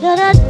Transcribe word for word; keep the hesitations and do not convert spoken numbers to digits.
da da da.